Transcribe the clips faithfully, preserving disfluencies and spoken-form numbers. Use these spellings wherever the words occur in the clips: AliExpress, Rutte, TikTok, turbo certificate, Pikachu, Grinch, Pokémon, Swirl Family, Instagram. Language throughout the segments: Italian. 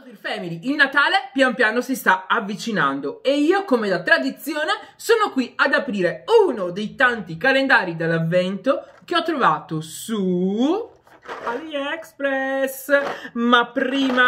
Swirl Family, il Natale pian piano si sta avvicinando e io, come da tradizione, sono qui ad aprire uno dei tanti calendari dell'avvento che ho trovato su AliExpress. Ma prima...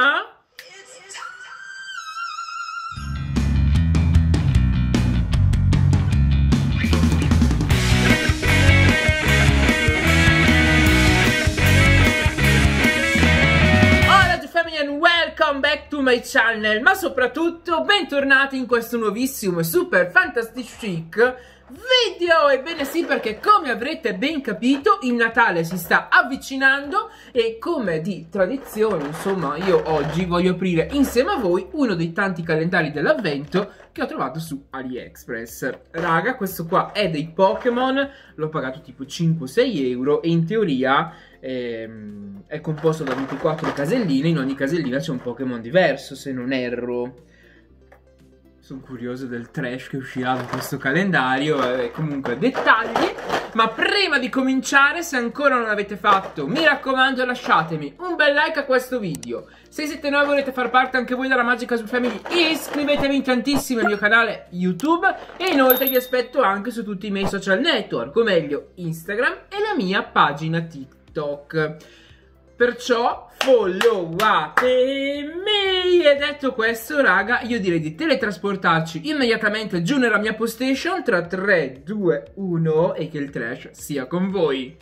Welcome back to my channel, ma soprattutto bentornati in questo nuovissimo e super fantastic chic video. Ebbene sì, perché come avrete ben capito il Natale si sta avvicinando e, come di tradizione, insomma, io oggi voglio aprire insieme a voi uno dei tanti calendari dell'avvento che ho trovato su AliExpress. Raga, questo qua è dei Pokémon, l'ho pagato tipo cinque sei euro e in teoria ehm, è composto da ventiquattro caselline, in ogni casellina c'è un Pokémon diverso, se non erro. Sono curioso del trash che uscirà da questo calendario, eh, comunque dettagli. Ma prima di cominciare, se ancora non l'avete fatto, mi raccomando lasciatemi un bel like a questo video. Se siete nuovi e volete far parte anche voi della magica Swirl Family, iscrivetevi in tantissimo al mio canale YouTube e inoltre vi aspetto anche su tutti i miei social network, o meglio Instagram e la mia pagina TikTok. Perciò followatemi! E detto questo, raga, io direi di teletrasportarci immediatamente giù nella mia post station tra tre, due, uno e che il trash sia con voi.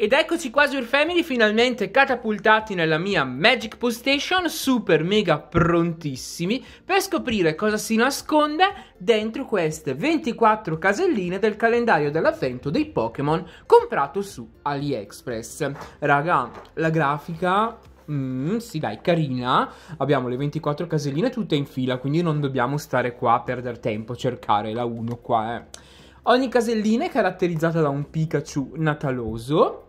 Ed eccoci qua, Swirl Family, finalmente catapultati nella mia Magic Post Station, super mega prontissimi per scoprire cosa si nasconde dentro queste ventiquattro caselline del calendario dell'avvento dei Pokémon comprato su AliExpress. Raga, la grafica... Mm, sì dai, carina. Abbiamo le ventiquattro caselline tutte in fila, quindi non dobbiamo stare qua a perdere tempo a cercare la uno qua, eh. Ogni casellina è caratterizzata da un Pikachu nataloso.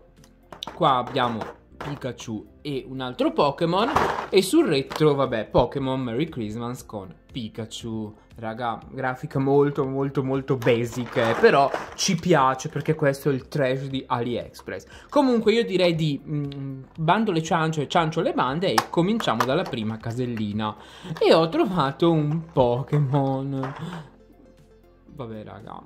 Qua abbiamo Pikachu e un altro Pokémon. E sul retro, vabbè, Pokémon Merry Christmas con Pikachu. Raga, grafica molto molto molto basic, eh, però ci piace perché questo è il trash di AliExpress. Comunque io direi di mh, bando le ciance e ciancio le bande e cominciamo dalla prima casellina. E ho trovato un Pokémon. Vabbè raga,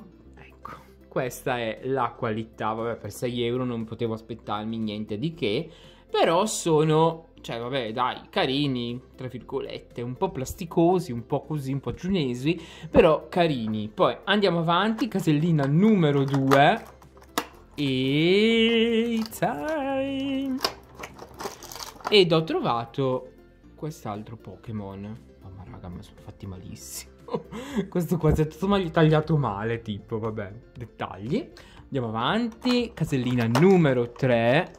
questa è la qualità, vabbè, per sei euro non potevo aspettarmi niente di che, però sono, cioè vabbè dai, carini, tra virgolette, un po' plasticosi, un po' così, un po' giunesi, però carini. Poi andiamo avanti, casellina numero due, e... time! Ed ho trovato quest'altro Pokémon. Mamma raga, mi sono fatti malissimo. Questo quasi è tutto tagliato male, tipo, vabbè, dettagli. Andiamo avanti, casellina numero tre.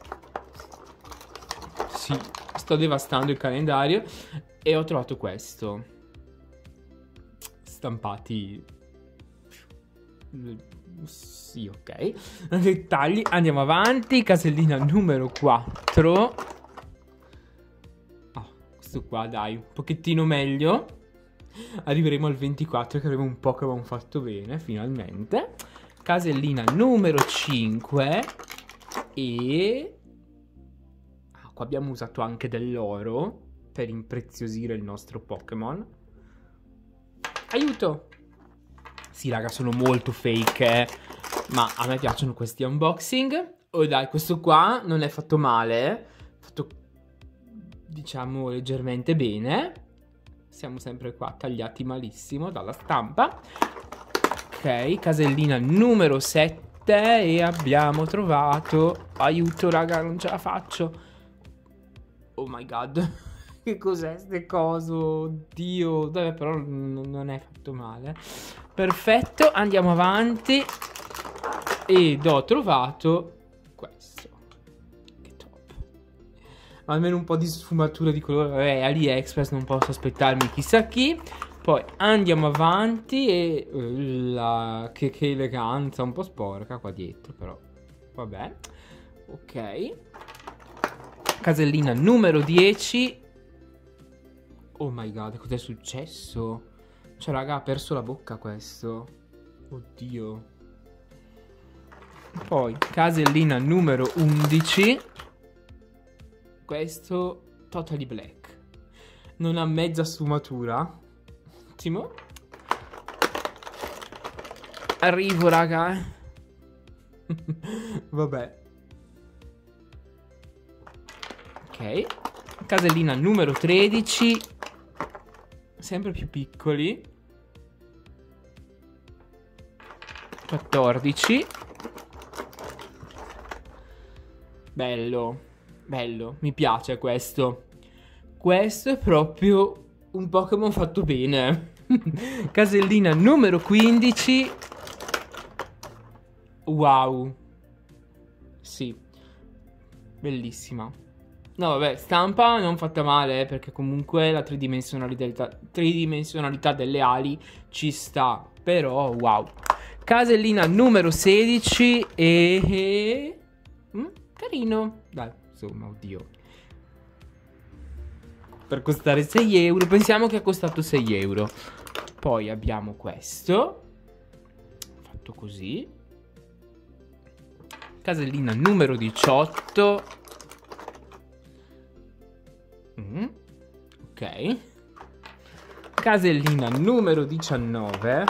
Sì, sto devastando il calendario. E ho trovato questo. Stampati. Sì, ok. Dettagli, andiamo avanti, casellina numero quattro. Ah, questo qua, dai, un pochettino meglio. Arriveremo al ventiquattro che avremo un Pokémon fatto bene, finalmente. Casellina numero cinque. E... ah, qua abbiamo usato anche dell'oro per impreziosire il nostro Pokémon. Aiuto! Sì raga, sono molto fake, eh? Ma a me piacciono questi unboxing. Oh dai, questo qua non è fatto male, fatto, diciamo, leggermente bene. Siamo sempre qua tagliati malissimo dalla stampa. Ok, casellina numero sette e abbiamo trovato... aiuto raga, non ce la faccio. Oh my god. Che cos'è ste cose? Oddio. Vabbè, però non è fatto male. Perfetto, andiamo avanti. Ed ho trovato questo. Almeno un po' di sfumatura di colore. Vabbè, AliExpress, non posso aspettarmi chissà chi. Poi andiamo avanti e... uh, la... che, che eleganza, un po' sporca qua dietro però. Vabbè. Ok. Casellina numero dieci. Oh my god, cos'è successo? Cioè raga, ha perso la bocca questo. Oddio. Poi casellina numero undici. Questo totally black. non ha mezza sfumatura. Ottimo. Arrivo, raga, eh. Vabbè. Ok. Casellina numero tredici. Sempre più piccoli. quattordici. Bello. Bello. Mi piace questo. Questo è proprio un Pokémon fatto bene. Casellina numero quindici. Wow. Sì. Bellissima. No vabbè, stampa non fatta male, eh, perché comunque la tridimensionalità, tridimensionalità delle ali ci sta. Però wow. Casellina numero sedici e... Mm, carino. Dai, insomma, oddio. Per costare sei euro. Pensiamo che ha costato sei euro. Poi abbiamo questo. Fatto così. Casellina numero diciotto. Mm, ok. Casellina numero diciannove.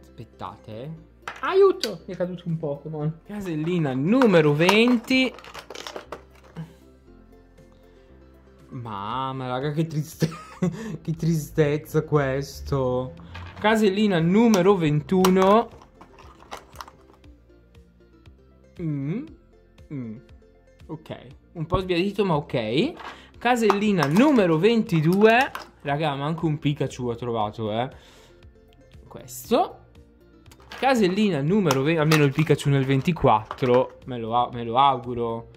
Aspettate. Aiuto! Mi è caduto un Pokémon. Casellina numero venti. Mamma raga, che tristezza. Che tristezza questo. Casellina numero ventuno. Mm. Mm. Ok. Un po' sbiadito ma ok. Casellina numero ventidue. Raga, manco un Pikachu ho trovato, eh. Questo. Casellina numero venti. Almeno il Pikachu nel ventiquattro. Me lo, me lo auguro.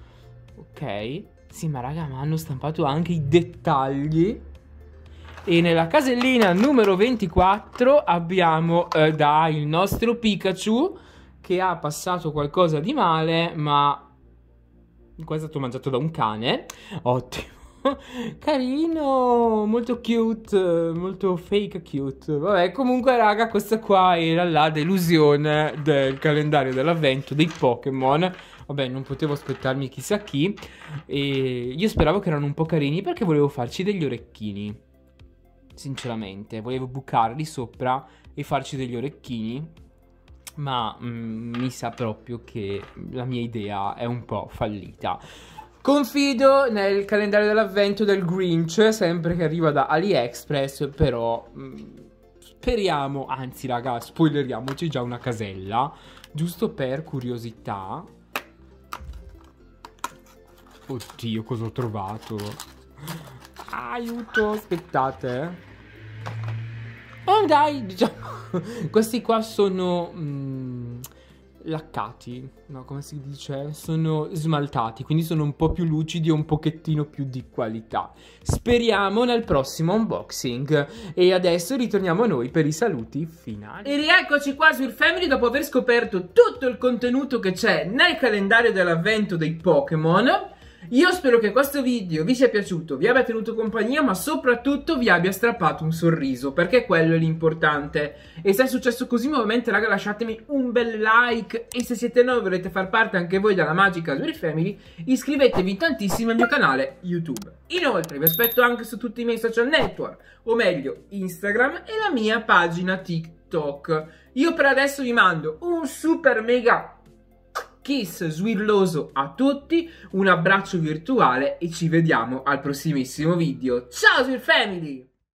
Ok. Sì, ma raga, ma hanno stampato anche i dettagli. E nella casellina numero ventiquattro abbiamo, eh, dai, il nostro Pikachu, che ha passato qualcosa di male, ma qua è stato mangiato da un cane. Ottimo. Carino, molto cute, molto fake cute. Vabbè, comunque raga, questa qua era la delusione del calendario dell'avvento dei Pokémon. Vabbè, non potevo aspettarmi chissà chi. E io speravo che erano un po' carini, perché volevo farci degli orecchini. Sinceramente, volevo bucarli sopra e farci degli orecchini. Ma mm, mi sa proprio che la mia idea è un po' fallita. Confido nel calendario dell'avvento del Grinch, sempre che arriva da AliExpress, però mh, speriamo, anzi raga, spoileriamoci già una casella, giusto per curiosità. Oddio, cosa ho trovato? Aiuto, aspettate. Oh dai, diciamo, questi qua sono... Mh, laccati, no, come si dice, sono smaltati, quindi sono un po' più lucidi e un pochettino più di qualità. Speriamo nel prossimo unboxing. E adesso ritorniamo a noi per i saluti finali. E rieccoci qua su Swirl Family dopo aver scoperto tutto il contenuto che c'è nel calendario dell'avvento dei Pokémon. Io spero che questo video vi sia piaciuto, vi abbia tenuto compagnia, ma soprattutto vi abbia strappato un sorriso, perché quello è l'importante. E se è successo così, ovviamente raga, lasciatemi un bel like, e se siete nuovi e volete far parte anche voi della magica Swirl Family, iscrivetevi tantissimo al mio canale YouTube. Inoltre vi aspetto anche su tutti i miei social network, o meglio Instagram, e la mia pagina TikTok. Io per adesso vi mando un super mega kiss swirloso a tutti, un abbraccio virtuale e ci vediamo al prossimissimo video. Ciao Swirl Family!